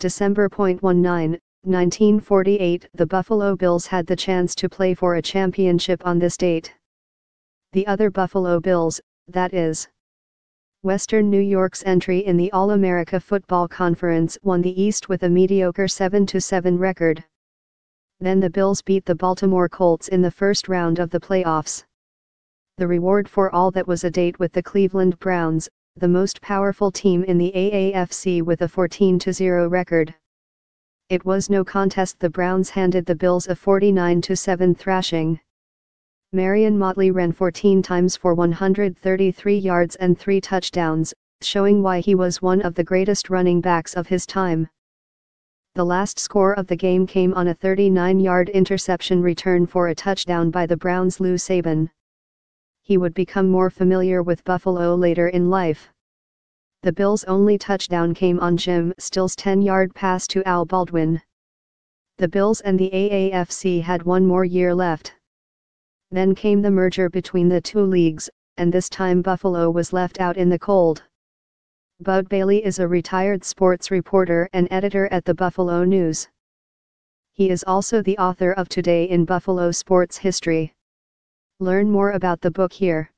December 19, 1948, the Buffalo Bills had the chance to play for a championship on this date. The other Buffalo Bills, that is, Western New York's entry in the All-America Football Conference, won the East with a mediocre 7-7 record. Then the Bills beat the Baltimore Colts in the first round of the playoffs. The reward for all that was a date with the Cleveland Browns, the most powerful team in the AAFC, with a 14-0 record. It was no contest. The Browns handed the Bills a 49-7 thrashing. Marion Motley ran 14 times for 133 yards and 3 touchdowns, showing why he was one of the greatest running backs of his time. The last score of the game came on a 39-yard interception return for a touchdown by the Browns' Lou Saban. He would become more familiar with Buffalo later in life. The Bills' only touchdown came on Jim Still's 10-yard pass to Al Baldwin. The Bills and the AAFC had one more year left. Then came the merger between the two leagues, and this time Buffalo was left out in the cold. Bud Bailey is a retired sports reporter and editor at the Buffalo News. He is also the author of Today in Buffalo Sports History. Learn more about the book here.